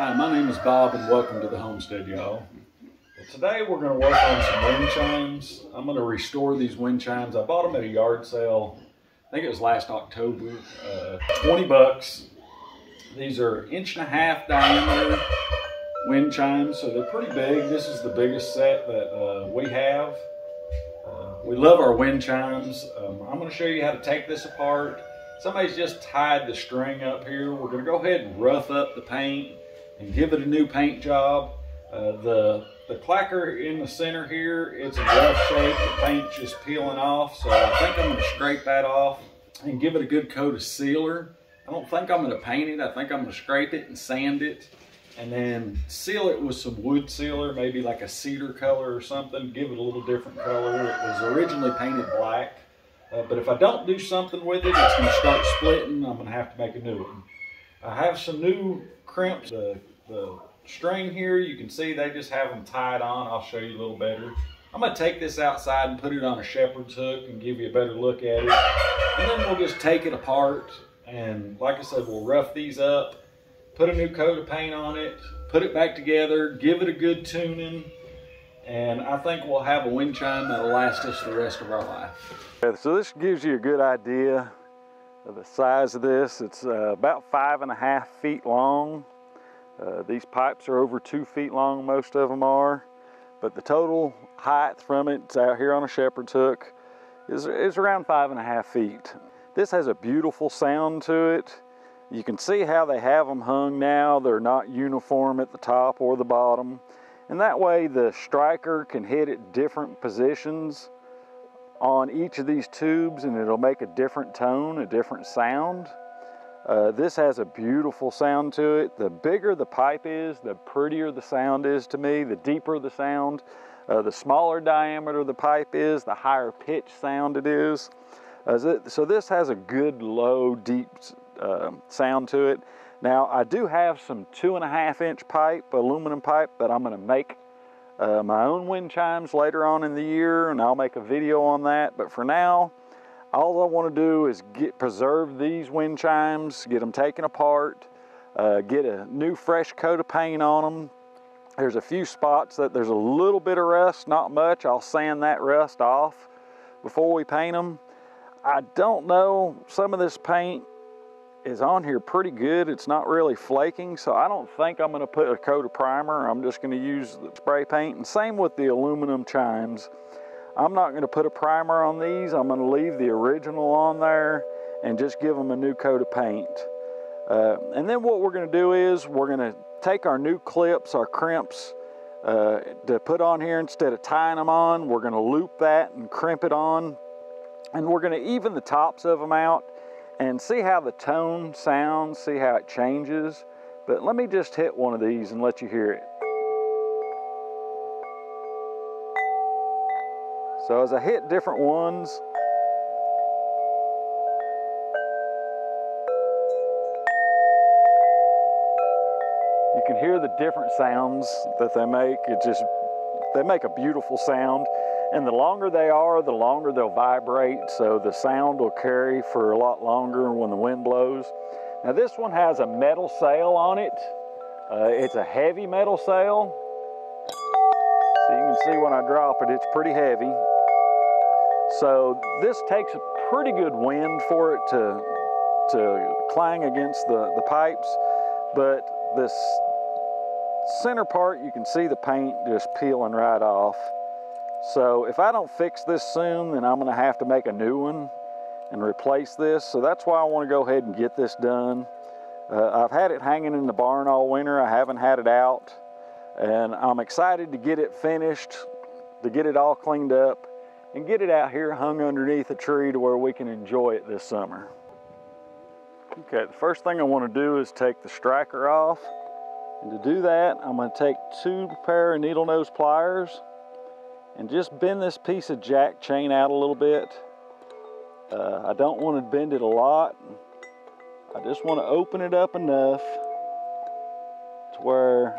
Hi, my name is Bob and welcome to the homestead, y'all. Well, today we're going to work on some wind chimes. I'm going to restore these wind chimes. I bought them at a yard sale. I think it was last October. 20 bucks. These are 1.5 inch diameter wind chimes, so they're pretty big. This is the biggest set that we have. We love our wind chimes. I'm going to show you how to take this apart. Somebody's just tied the string up here. We're going to go ahead and rough up the paint and give it a new paint job. The clacker in the center here, it's a rough shape. The paint's just peeling off, so I think I'm going to scrape that off and give it a good coat of sealer. I don't think I'm going to paint it. I think I'm going to scrape it and sand it and then seal it with some wood sealer, maybe like a cedar color or something. Give it a little different color. It was originally painted black, but if I don't do something with it, it's going to start splitting. I'm going to have to make a new one. I have some new crimps. The string here, you can see they just have them tied on. I'll show you a little better. I'm going to take this outside and put it on a shepherd's hook and give you a better look at it. And then we'll just take it apart. And like I said, we'll rough these up, put a new coat of paint on it, put it back together, give it a good tuning, and I think we'll have a wind chime that'll last us the rest of our life. So this gives you a good idea of the size of this. It's about 5.5 feet long. These pipes are over 2 feet long, most of them are, but the total height from it, it's out here on a shepherd's hook, is around 5.5 feet. This has a beautiful sound to it. You can see how they have them hung now. They're not uniform at the top or the bottom. And that way the striker can hit at different positions on each of these tubes and it'll make a different tone, a different sound. This has a beautiful sound to it. The bigger the pipe is, the prettier the sound is to me, the deeper the sound. The smaller diameter the pipe is, the higher pitch sound it is. So this has a good, low, deep sound to it. Now, I do have some 2.5 inch pipe, aluminum pipe, that I'm going to make my own wind chimes later on in the year, and I'll make a video on that. But for now, all I want to do is preserve these wind chimes, get them taken apart, get a new fresh coat of paint on them. There's a few spots that there's a little bit of rust, not much. I'll sand that rust off before we paint them. I don't know, some of this paint is on here pretty good. It's not really flaking, so I don't think I'm going to put a coat of primer. I'm just going to use the spray paint, and same with the aluminum chimes. I'm not going to put a primer on these. I'm going to leave the original on there and just give them a new coat of paint. And then what we're going to do is we're going to take our new clips, our crimps, to put on here. Instead of tying them on, we're going to loop that and crimp it on. And we're going to even the tops of them out and see how the tone sounds, see how it changes. But let me just hit one of these and let you hear it. So as I hit different ones, you can hear the different sounds that they make. They make a beautiful sound. And the longer they are, the longer they'll vibrate, so the sound will carry for a lot longer when the wind blows. Now this one has a metal sail on it. It's a heavy metal sail. So you can see when I drop it, it's pretty heavy. So this takes a pretty good wind for it to clang against the pipes, but this center part, you can see the paint just peeling right off. So if I don't fix this soon, then I'm going to have to make a new one and replace this. So that's why I want to go ahead and get this done. I've had it hanging in the barn all winter. I haven't had it out. And I'm excited to get it finished, to get it all cleaned up, and get it out here hung underneath a tree to where we can enjoy it this summer. Okay, the first thing I want to do is take the striker off. And to do that, I'm going to take 2 pair of needle nose pliers and just bend this piece of jack chain out a little bit. I don't want to bend it a lot. I just want to open it up enough to where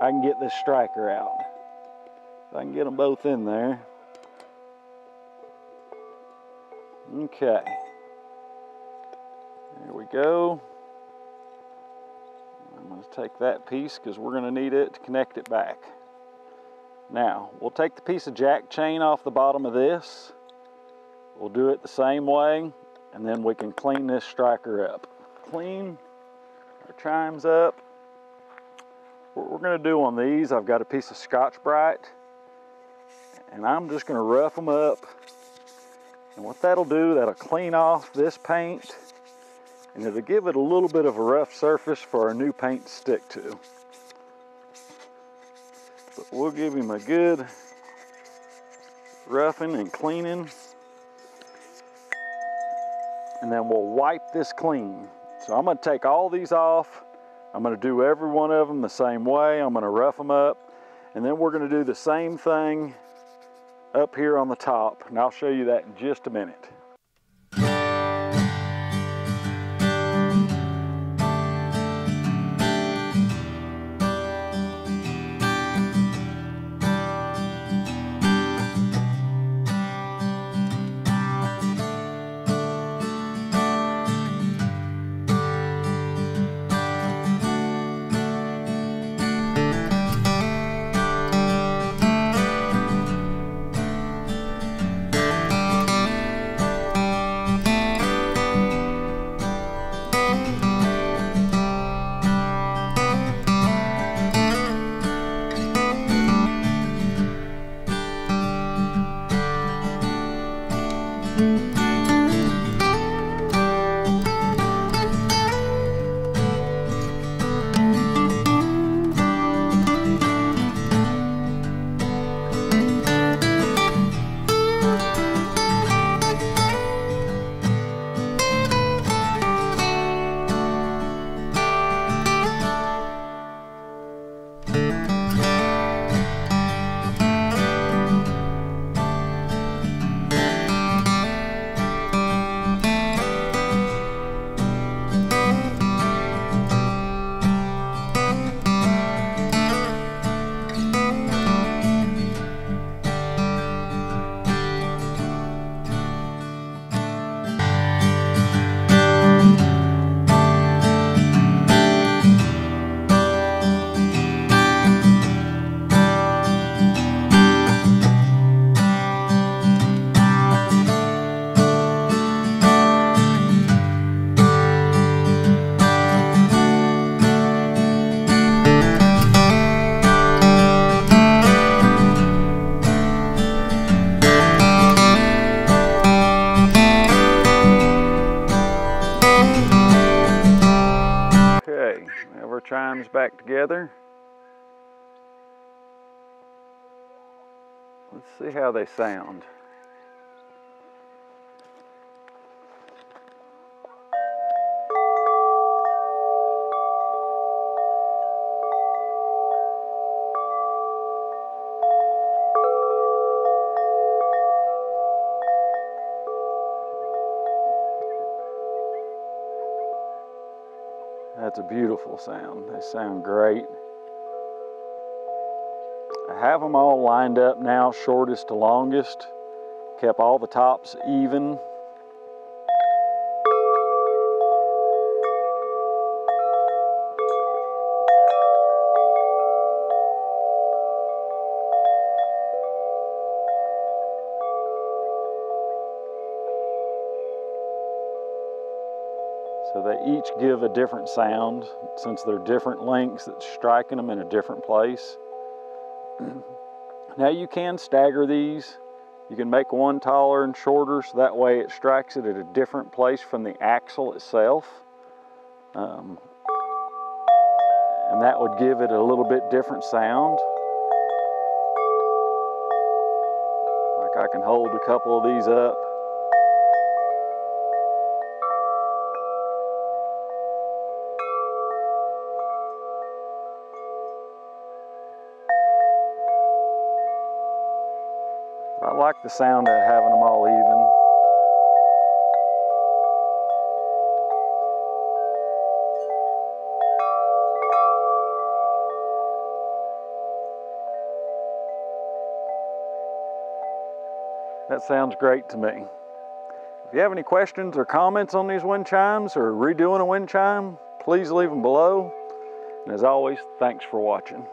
I can get this striker out. If I can get them both in there. Okay. There we go. I'm going to take that piece because we're going to need it to connect it back. Now, we'll take the piece of jack chain off the bottom of this. We'll do it the same way, and then we can clean this striker up. Clean our chimes up. What we're going to do on these, I've got a piece of Scotch-Brite, and I'm just going to rough them up. And what that'll do, that'll clean off this paint, and it'll give it a little bit of a rough surface for our new paint to stick to. But we'll give him a good roughing and cleaning, and then we'll wipe this clean. So I'm going to take all these off. I'm going to do every one of them the same way. I'm going to rough them up, and then we're going to do the same thing up here on the top, and I'll show you that in just a minute. Chimes back together. Let's see how they sound. That's a beautiful sound. They sound great. I have them all lined up now, shortest to longest. Kept all the tops even. So they each give a different sound since they're different lengths that's striking them in a different place. Now you can stagger these. You can make one taller and shorter so that way it strikes it at a different place from the axle itself. And that would give it a little bit different sound. Like I can hold a couple of these up. I like the sound of having them all even. That sounds great to me. If you have any questions or comments on these wind chimes or redoing a wind chime, please leave them below. And as always, thanks for watching.